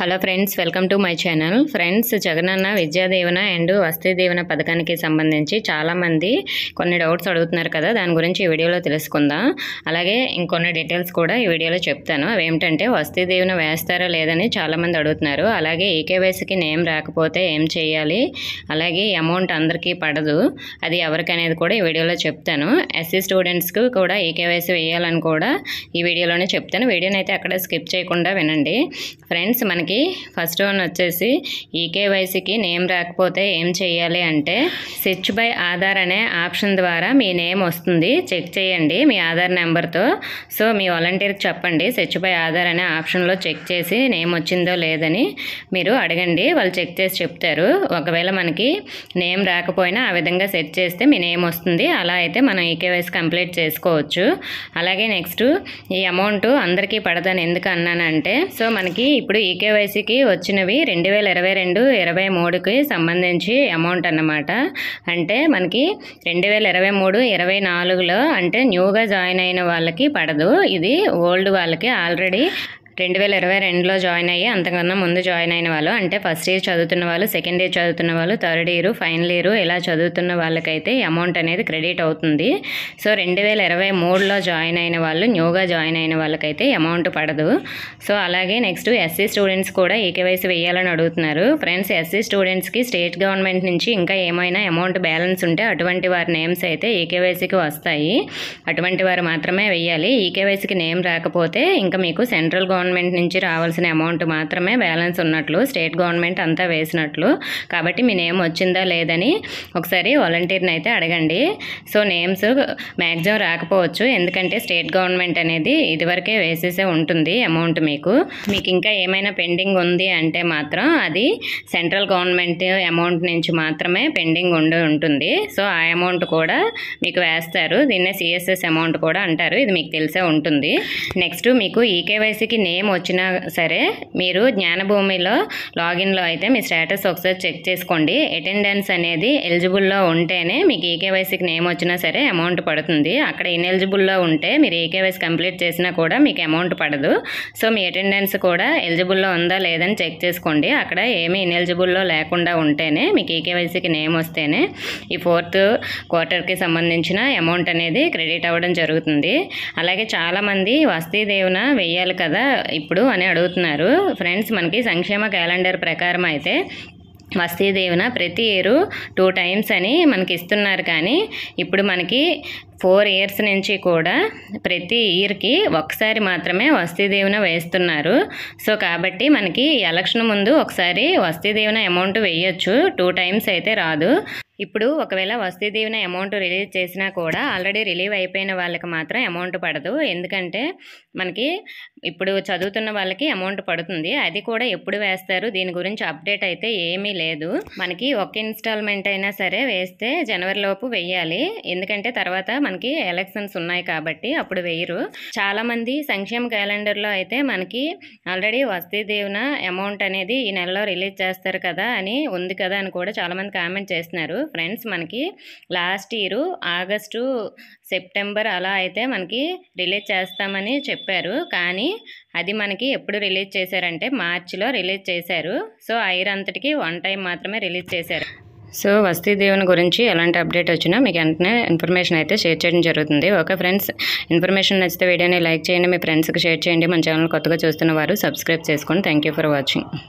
Hello friends, welcome to my channel. Friends, Jagananna Vidya Deevena and Du Vasathi Deevena Padakaniki Sambandhinchi Chalamandi కొన్ని doubts అడుగుతున్నారు కదా దాని గురించి ఈ వీడియోలో తెలుసుకుందాం అలాగే ఇంకొన్ని డీటెయిల్స్ కూడా ఈ వీడియోలో చెప్తాను అవి ఏంటంటే వస్తీ దేవుని వేస్తారా లేదని చాలా మంది అడుగుతున్నారు అలాగే EKVS కి నేమ్ రాకపోతే ఏం చేయాలి అలాగే అమౌంట్ అందరికీ పడదు అది ఎవరికనేది కూడా ఈ వీడియోలో చెప్తాను SC స్టూడెంట్స్ కు కూడా EKVS వేయాలని కూడా ఈ వీడియోలోనే చెప్తాను వీడియోనైతే అక్కడ స్కిప్ చేయకుండా వినండి ఫ్రెండ్స్ First one వచ్చేసి EKYC కి నేమ్ రాకపోతే ఏం చేయాలి అంటే సెర్చ్ బై ఆధార్ అనే ఆప్షన్ ద్వారా మీ నేమ్ వస్తుంది చెక్ చేయండి మీ ఆధార్ నంబర్ తో సో మీ వాలంటీర్ కి చెప్పండి సెర్చ్ బై ఆధార్ అనే ఆప్షన్ లో చెక్ చేసి నేమ్ వచ్చిందో లేదని మీరు అడగండి వాళ్ళు చెక్ చేసి చెప్తారు ఒకవేళ మనకి నేమ్ రాకపోయినా ఆ విధంగా సెర్చ్ చేస్తే మీ నేమ్ వస్తుంది అలా అయితే మనం EKYC కంప్లీట్ చేసుకోవచ్చు అలాగే నెక్స్ట్ ఈ అమౌంట్ అందరికీ పడదని ఎందుకు అన్నానంటే సో మనకి ఇప్పుడు EKYC కి వచ్చినవి 2022 23 కి సంబంధించి అమౌంట్ అన్నమాట అంటే మనకి 2023 24 లో అంటే న్యూగా జాయిన్ అయిన వాళ్ళకి పడదు ఇది ఓల్డ్ వాళ్ళకి ఆల్రెడీ 2022 లో జాయిన్ అయ్యి అంతకన్నా ముందు జాయిన్ అయిన వాళ్ళు అంటే ఫస్ట్ ఇయర్ చదువుతున్న వాళ్ళు సెకండ్ ఇయర్ చదువుతున్న వాళ్ళు థర్డ్ ఇయర్ ఫైనల్ ఇయర్ ఇలా చదువుతున్న వాళ్ళకైతే అమౌంట్ అనేది క్రెడిట్ అవుతుంది సో 2023 లో జాయిన్ అయిన వాళ్ళు న్యూగా జాయిన్ అయిన వాళ్ళకైతే అమౌంట్ పడదు సో అలాగే నెక్స్ట్ SC స్టూడెంట్స్ కూడా EKYC వేయాలని అడుగుతున్నారు ఫ్రెండ్స్ SC స్టూడెంట్స్ కి స్టేట్ గవర్నమెంట్ నుంచి ఇంకా ఏమైనా అమౌంట్ బ్యాలెన్స్ ఉంటే అటువంటి వారి నేమ్స్ అయితే EKYC కి వస్తాయి అటువంటి వారు మాత్రమే వేయాలి EKYC కి నేమ్ రాకపోతే ఇంకా మీకు సెంట్రల్ గవర్నమెంట్ నుంచి రావాల్సిన అమౌంట్ మాత్రమే బ్యాలెన్స్ ఉన్నట్లు స్టేట్ గవర్నమెంట్ అంతా వేసినట్లు కాబట్టి మీ నేమ్ వచ్చిందా లేదని ఒకసారి వాలంటీర్ని అయితే అడగండి సో నేమ్స్ మ్యాక్సిమం రాకపోవచ్చు ఎందుకంటే స్టేట్ గవర్నమెంట్ అనేది ఇదివరకే వేసేసే ఉంటుంది అమౌంట్ మీకు ఇంకా ఏమైనా పెండింగ్ ఉంది అంటే మాత్రం అది సెంట్రల్ గవర్నమెంట్ అమౌంట్ నుంచి మాత్రమే పెండింగ్ ఉండి ఉంటుంది సో ఆ అమౌంట్ కూడా మీకు వేస్తారు దీన్నే CSS అమౌంట్ కూడా అంటారు ఇది మీకు తెలిసే ఉంటుంది నెక్స్ట్ మీకు EKYCకి నేమ్ వచ్చినా సరే మీరు జ్ఞానభూమిలో లాగిన్లో అయితే మీ స్టేటస్ ఒకసారి చెక్ చేసుకోండి అటెండెన్స్ అనేది ఎలిజిబుల్లో ఉంటేనే మీకు EKYCకి నేమ్ వచ్చినా సరే అమౌంట్ పడుతుంది అక్కడ ఇన్ఎలిజిబుల్లో ఉంటే మీరు EKYC కంప్లీట్ చేసినా కూడా మీకు అమౌంట్ పడదు సో మీ అటెండెన్స్ కూడా ఎలిజిబుల్లో ఉందా లేదని చెక్ చేసుకోండి అక్కడ ఏమీ ఇన్ఎలిజిబుల్లో లేకుండా ఉంటేనే మీకు EKYCకి నేమ్ వస్తేనే ఈ ఫోర్త్ క్వార్టర్కి సంబంధించిన అమౌంట్ అనేది క్రెడిట్ అవ్వడం జరుగుతుంది అలాగే చాలామంది వస్తీ దేవున వేయాలి కదా ఇప్పుడు అని అడుగుతున్నారు ఫ్రెండ్స్ మనకి సంక్షేమ క్యాలెండర్ ప్రకారం అయితే వస్తీ దేవున ప్రతి ఇయర్ 2 times అని మనకి ఇస్తున్నారు కానీ ఇప్పుడు మనకి 4 years నుంచి కూడా ప్రతి ఇయర్కి ఒకసారి మాత్రమే వస్తీ దేవున వేస్తున్నారు సో కాబట్టి మనకి ఎలక్షన్ ముందు ఒకసారి వస్తీ దేవున అమౌంట్ వేయొచ్చు 2 times అయితే రాదు ఇప్పుడు ఒకవేళ వస్తీ దేవున అమౌంట్ రిలీజ్ చేసినా కూడా ఆల్రెడీ రిలీవ్ అయిపోయిన వాళ్ళకి మాత్రం అమౌంట్ పడదు ఎందుకంటే మనకి ఇప్పుడు చదువుతున్న వాళ్ళకి అమౌంట్ పడుతుంది అది కూడా ఎప్పుడు వేస్తారు దీని గురించి అప్డేట్ అయితే ఏమీ లేదు మనకి ఒక ఇన్స్టాల్మెంట్ అయినా సరే వేస్తే జనవరిలోపు వేయాలి ఎందుకంటే తర్వాత మనకి ఎలక్షన్స్ ఉన్నాయి కాబట్టి అప్పుడు వేయరు చాలామంది సంక్షేమ క్యాలెండర్లో అయితే మనకి ఆల్రెడీ వస్తీ దేవున అమౌంట్ అనేది ఈ నెలలో రిలీజ్ చేస్తారు కదా అని ఉంది కదా అని కూడా చాలామంది కామెంట్ చేస్తున్నారు ఫ్రెండ్స్ మనకి లాస్ట్ ఇయర్ ఆగస్టు సెప్టెంబర్ అలా అయితే మనకి రిలీజ్ చేస్తామని చెప్పారు కానీ అది మనకి ఎప్పుడు రిలీజ్ చేశారంటే మార్చిలో రిలీజ్ చేశారు సో ఇయర్ అంతటికి 1 time మాత్రమే రిలీజ్ చేశారు సో వస్తీ దేవుని గురించి ఎలాంటి అప్డేట్ వచ్చినా మీకు వెంటనే ఇన్ఫర్మేషన్ అయితే షేర్ చేయడం జరుగుతుంది ఓకే ఫ్రెండ్స్ ఇన్ఫర్మేషన్ నచ్చితే వీడియోని లైక్ చేయండి మీ ఫ్రెండ్స్కి షేర్ చేయండి మన ఛానల్ కొత్తగా చూస్తున్న వారు సబ్స్క్రైబ్ చేసుకోండి థ్యాంక్ యూ ఫర్ వాచింగ్